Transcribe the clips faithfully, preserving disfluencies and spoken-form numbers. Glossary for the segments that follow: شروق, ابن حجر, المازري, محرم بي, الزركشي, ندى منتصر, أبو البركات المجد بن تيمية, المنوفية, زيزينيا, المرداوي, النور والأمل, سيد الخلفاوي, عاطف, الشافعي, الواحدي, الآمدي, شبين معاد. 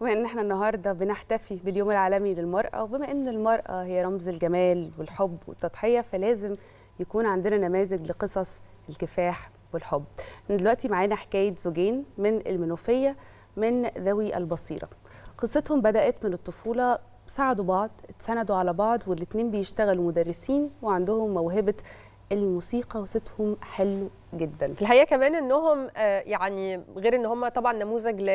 بما ان احنا النهارده بنحتفي باليوم العالمي للمرأة، وبما ان المرأة هي رمز الجمال والحب والتضحية، فلازم يكون عندنا نماذج لقصص الكفاح والحب. دلوقتي معانا حكاية زوجين من المنوفية من ذوي البصيرة. قصتهم بدأت من الطفولة، ساعدوا بعض، اتسندوا على بعض، والاتنين بيشتغلوا مدرسين وعندهم موهبة الموسيقى وصوتهم حلو جدا. الحقيقه كمان انهم يعني غير ان هم طبعا نموذج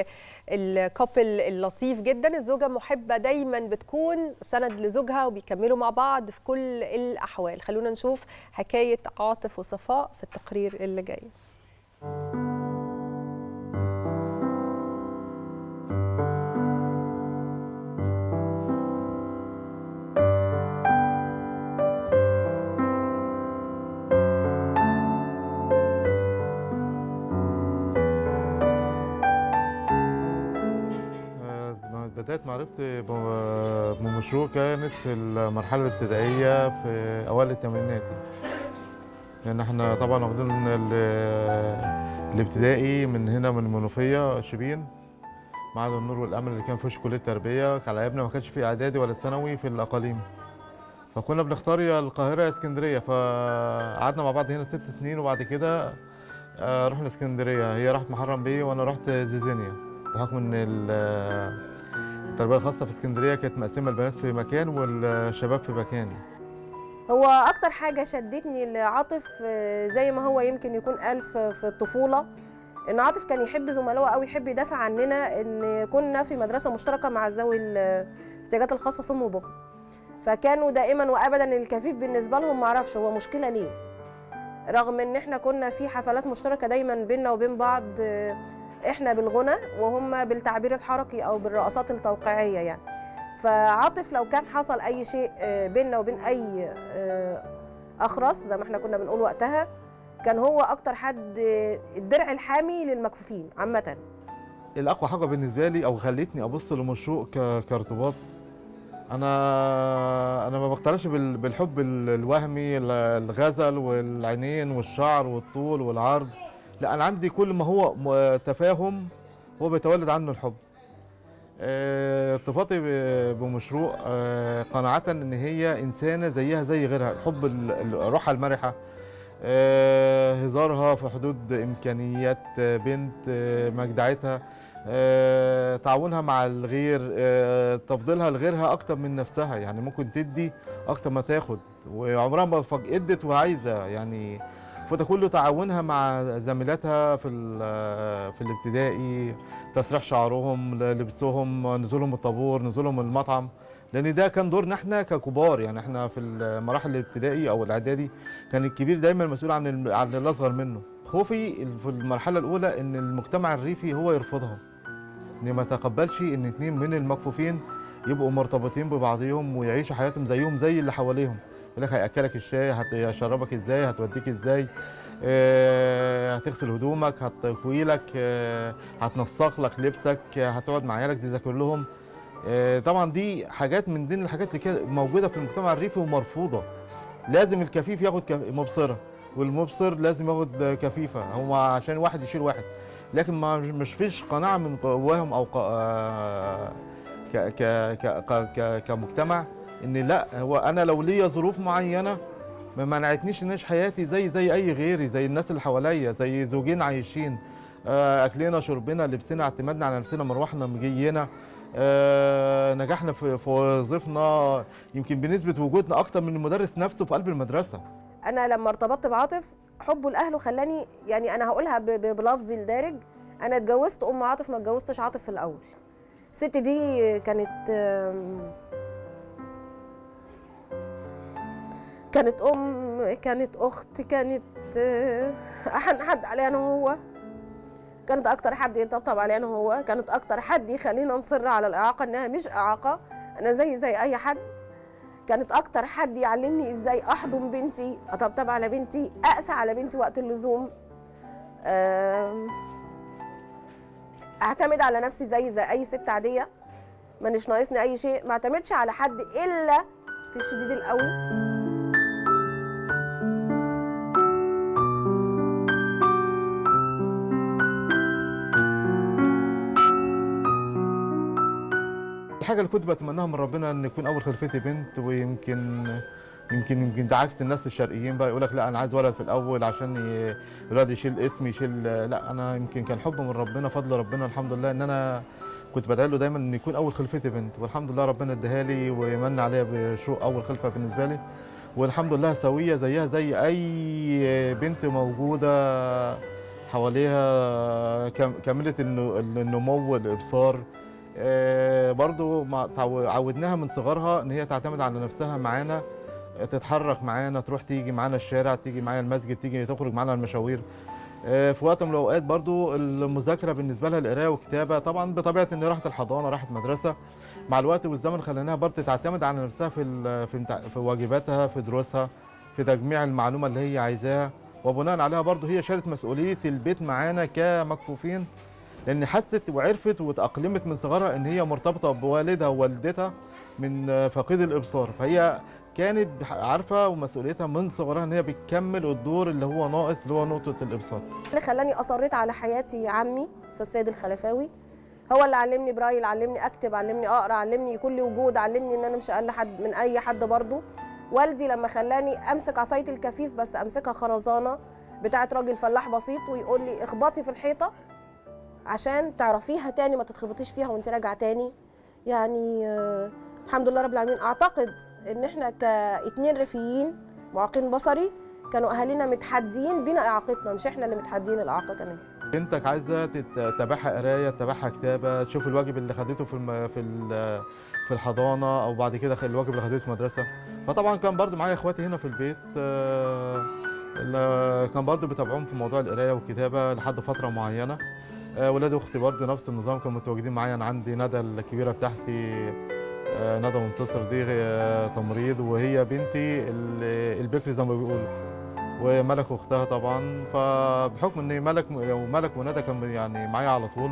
للكابل اللطيف جدا، الزوجه محبه دايما بتكون سند لزوجها وبيكملوا مع بعض في كل الاحوال. خلونا نشوف حكايه عاطف وصفاء في التقرير اللي جاي. بداية معرفتي بمشروع كانت في المرحلة الابتدائية في أوائل الثمانينات، لأن احنا طبعا واخدين الابتدائي من هنا من المنوفية شبين معاد النور والأمل اللي كان فيهوش كلية تربية، على عيبنا ما كانش فيه إعدادي ولا ثانوي في الأقاليم، فكنا بنختار يا القاهرة يا اسكندرية، فقعدنا مع بعض هنا ست سنين وبعد كده رحنا اسكندرية. هي راحت محرم بي وأنا رحت زيزينيا، بحكم إن التربية الخاصة في اسكندرية كانت مقسمة البنات في مكان والشباب في مكان. هو أكتر حاجة شدتني لعاطف زي ما هو يمكن يكون قال في الطفولة، إن عاطف كان يحب زملائه أوي، يحب يدافع عننا، إن كنا في مدرسة مشتركة مع ذوي الاحتياجات الخاصة صم وبكم، فكانوا دائما وأبدا الكفيف بالنسبة لهم. معرفش هو مشكلة ليه، رغم إن إحنا كنا في حفلات مشتركة دايما بيننا وبين بعض، احنا بالغنى وهم بالتعبير الحركي او بالرقصات التوقيعيه يعني. فعاطف لو كان حصل اي شيء بيننا وبين اي اخرس زي ما احنا كنا بنقول وقتها، كان هو اكتر حد الدرع الحامي للمكفوفين عامه. الاقوى حاجه بالنسبه لي او خلتني ابص لمشروع كارتباط، انا انا ما بقتنعش بالحب الوهمي، الغزل والعينين والشعر والطول والعرض، لا انا عندي كل ما هو تفاهم هو بيتولد عنه الحب. ارتباطي بمشروع قناعه ان هي انسانه زيها زي غيرها، الحب روحها المرحه، هزارها في حدود امكانيات بنت، مجدعتها، تعاونها مع الغير، تفضيلها لغيرها اكتر من نفسها، يعني ممكن تدي اكتر ما تاخد، وعمرها ما ادت وعايزه يعني. فده كله تعاونها مع زميلاتها في في الابتدائي، تسريح شعرهم، لبسهم، نزولهم الطابور، نزولهم المطعم، لان ده كان دورنا احنا ككبار. يعني احنا في المراحل الابتدائي او الاعدادي كان الكبير دايما مسؤول عن عن الاصغر منه. خوفي في المرحله الاولى ان المجتمع الريفي هو يرفضها، ان ما تقبلش ان اتنين من المكفوفين يبقوا مرتبطين ببعضهم ويعيشوا حياتهم زيهم زي اللي حواليهم. يقول لك هياكلك الشاي، هيشربك ازاي، هتوديك ازاي، أه هتغسل هدومك، هتكوي لك، أه هتنسق لك لبسك، هتقعد مع عيالك تذاكر لهم. أه طبعا دي حاجات من ضمن الحاجات اللي موجوده في المجتمع الريفي ومرفوضه. لازم الكفيف ياخد مبصره، والمبصر لازم ياخد كفيفه، هو عشان واحد يشيل واحد، لكن ما مش فيش قناعه من جواهم او كمجتمع ان لا هو انا لو ليا ظروف معينه ما منعتنيش ان اعيش حياتي زي زي اي غيري، زي الناس اللي حواليا، زي زوجين عايشين، اكلنا شربنا لبسنا اعتمادنا على نفسنا، مروحنا مجينا، نجحنا في وظيفنا، يمكن بنسبه وجودنا اكتر من المدرس نفسه في قلب المدرسه. انا لما ارتبطت بعاطف حبه لاهله خلاني، يعني انا هقولها بلفظي الدارج، انا اتجوزت ام عاطف، ما اتجوزتش عاطف في الاول. الست دي كانت كانت أم، كانت أخت، كانت أحن حد علينا أنا وهو، كانت أكتر حد يطبطب علينا أنا وهو، كانت أكتر حد يخلينا نصر على الإعاقة إنها مش إعاقة، أنا زي زي أي حد، كانت أكتر حد يعلمني إزاي أحضن بنتي، أطبطب على بنتي، أقسى على بنتي وقت اللزوم، أعتمد على نفسي زي زي أي ست عادية، مانيش ناقصني أي شيء، ما أعتمدش على حد إلا في الشديد القوي. الحاجه اللي كنت بتمناها من ربنا ان يكون اول خلفتي بنت، ويمكن يمكن يمكن ده عكس الناس الشرقيين بقى، يقول لك لا انا عايز ولد في الاول عشان الولد يشيل اسمي يشيل، لا انا يمكن كان حب من ربنا، فضل ربنا الحمد لله، ان انا كنت بدعي له دايما ان يكون اول خلفتي بنت، والحمد لله ربنا اداها لي ومن عليا بشروق اول خلفه بالنسبه لي، والحمد لله سويه زيها زي اي بنت موجوده حواليها، كملت النمو والابصار، برضو عودناها من صغرها ان هي تعتمد على نفسها معانا، تتحرك معانا، تروح تيجي معانا الشارع، تيجي معايا المسجد، تيجي تخرج معانا المشاوير. في وقت من الاوقات برضو المذاكره بالنسبه لها القرايه والكتابه، طبعا بطبيعه ان راحت الحضانه راحت مدرسه، مع الوقت والزمن خليناها برضو تعتمد على نفسها في في واجباتها، في دروسها، في تجميع المعلومه اللي هي عايزاها، وبناء عليها برضو هي شالت مسؤوليه البيت معانا كمكفوفين، لان حست وعرفت وتاقلمت من صغرها ان هي مرتبطه بوالدها ووالدتها من فقيد الابصار، فهي كانت عارفه ومسؤوليتها من صغرها ان هي بتكمل الدور اللي هو ناقص اللي هو نقطه الابصار. اللي خلاني اصريت على حياتي عمي استاذ سيد الخلفاوي، هو اللي علمني برايل، علمني اكتب، علمني اقرا، علمني يكون لي وجود، علمني ان انا مش اقل حد من اي حد. برضو والدي لما خلاني امسك عصايه الكفيف، بس امسكها خرزانه بتاعه راجل فلاح بسيط، ويقول لي اخبطي في الحيطه عشان تعرفيها تاني، ما تتخبطيش فيها وانت راجعه تاني. يعني الحمد لله رب العالمين. اعتقد ان احنا كاتنين ريفيين معاقين بصري كانوا اهالينا متحدين بينا اعاقتنا، مش احنا اللي متحدين الاعاقه كمان. بنتك عايزه تتابعها قرايه، تتابعها كتابه، تشوف الواجب اللي خدته في الم... في ال... في الحضانه، او بعد كده الواجب اللي خدته في المدرسه. فطبعا كان برضو معايا اخواتي هنا في البيت اللي كان برضو بيتابعوهم في موضوع القرايه والكتابه لحد فتره معينه. ولاد اختي برضو نفس النظام كانوا متواجدين معايا. انا عندي ندى الكبيره بتاعتي ندى منتصر دي تمريض، وهي بنتي البكري زي ما بيقولوا، وملك واختها طبعا. فبحكم ان ملك وملك وندى كان يعني معايا على طول،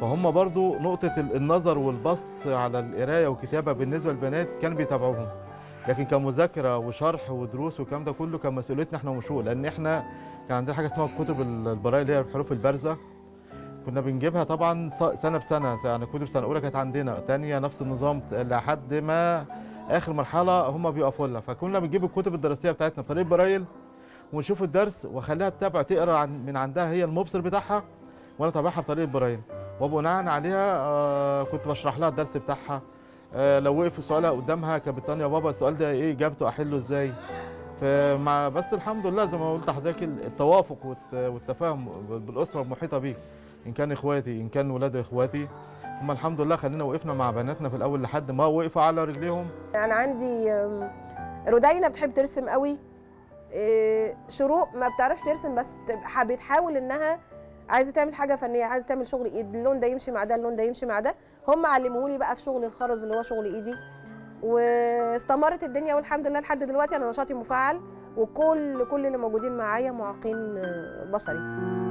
فهم برضو نقطه النظر والبص على القرايه والكتابه بالنسبه للبنات كان بيتابعوهم، لكن كمذاكره وشرح ودروس والكلام ده كله كان مسؤوليتنا احنا وشؤون، لان احنا كان عندنا حاجه اسمها الكتب البراءه اللي هي الحروف البارزه، كنا بنجيبها طبعا سنه بسنه، يعني كتب سنه اولى كانت عندنا، ثانيه نفس النظام لحد ما اخر مرحله هم بيقفوا لها، فكنا بنجيب الكتب الدراسيه بتاعتنا بطريقه برايل ونشوف الدرس واخليها تتابع تقرا من عندها هي المبصر بتاعها، وانا تابعها بطريقه برايل، وبناء عليها كنت بشرح لها الدرس بتاعها. لو وقف سؤالها قدامها كانت بتسالني يا بابا السؤال ده ايه اجابته احله ازاي؟ فمع بس الحمد لله زي ما قلت لحضرتك التوافق والتفاهم بالاسره المحيطه بيك، ان كان اخواتي ان كان ولاد اخواتي، هم الحمد لله خلينا وقفنا مع بناتنا في الاول لحد ما وقفوا على رجليهم. انا عندي رودينا بتحب ترسم قوي، شروق ما بتعرفش ترسم بس بتحاول انها عايزه تعمل حاجه فنيه، عايزه تعمل شغل ايد، اللون ده يمشي مع ده، اللون ده يمشي مع ده، هم علموهولي بقى في شغل الخرز اللي هو شغل ايدي، واستمرت الدنيا والحمد لله لحد دلوقتي انا نشاطي مفعل، وكل كل اللي موجودين معايا معاقين بصري.